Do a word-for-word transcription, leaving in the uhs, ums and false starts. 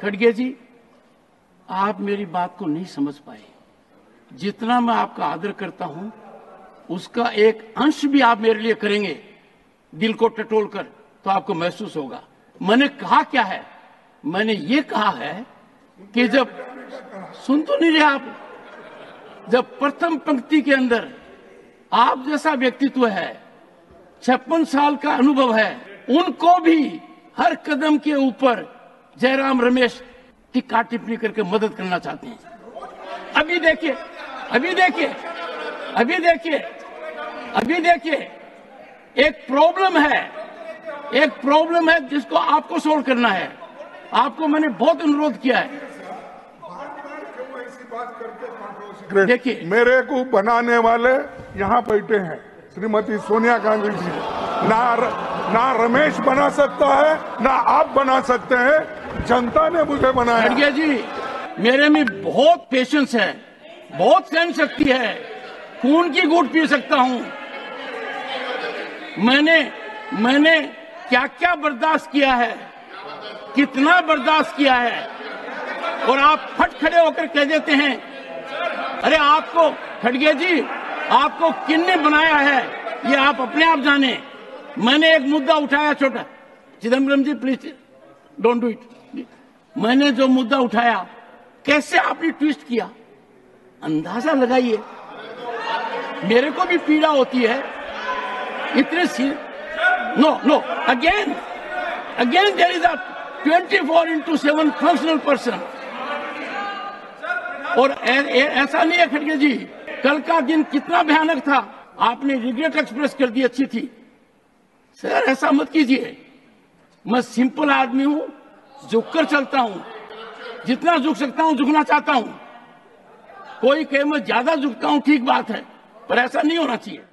खड़गे जी, आप मेरी बात को नहीं समझ पाए। जितना मैं आपका आदर करता हूं, उसका एक अंश भी आप मेरे लिए करेंगे दिल को टटोल कर, तो आपको महसूस होगा। मैंने कहा क्या है, मैंने ये कहा है कि जब सुन तो नहीं रहे आप, जब प्रथम पंक्ति के अंदर आप जैसा व्यक्तित्व है, छप्पन साल का अनुभव है, उनको भी हर कदम के ऊपर जयराम रमेश टिक्का टिप्पणी करके मदद करना चाहते हैं। अभी देखिए, अभी देखिए, अभी देखिए, अभी देखिए, एक प्रॉब्लम है, एक प्रॉब्लम है जिसको आपको सोल्व करना है। आपको मैंने बहुत अनुरोध किया है। देखिए, मेरे को बनाने वाले यहाँ बैठे हैं, श्रीमती सोनिया गांधी जी। ना ना रमेश बना सकता है, ना आप बना सकते हैं, जनता ने मुझे बनाया। खड़गे जी, मेरे में बहुत पेशेंस है, बहुत सहन शक्ति है, खून की घूंट पी सकता हूं। मैंने मैंने क्या क्या बर्दाश्त किया है, कितना बर्दाश्त किया है, और आप फट खड़े होकर कह देते हैं। अरे आपको खड़गे जी, आपको किसने बनाया है ये आप अपने आप जाने। मैंने एक मुद्दा उठाया छोटा, Chidambaram ji please don't do it. मैंने जो मुद्दा उठाया, कैसे आपने ट्विस्ट किया, अंदाजा लगाइए। मेरे को भी पीड़ा होती है इतने सी no no again again there is a twenty four into seven functional person. और ए, ए, ऐसा नहीं है खड़गे जी, कल का दिन कितना भयानक था, आपने रिग्रेट एक्सप्रेस कर दी, अच्छी थी। सर ऐसा मत कीजिए, मैं सिंपल आदमी हूं, झुक कर चलता हूं, जितना झुक सकता हूं झुकना चाहता हूं। कोई कहे मैं ज्यादा झुकता हूं, ठीक बात है, पर ऐसा नहीं होना चाहिए।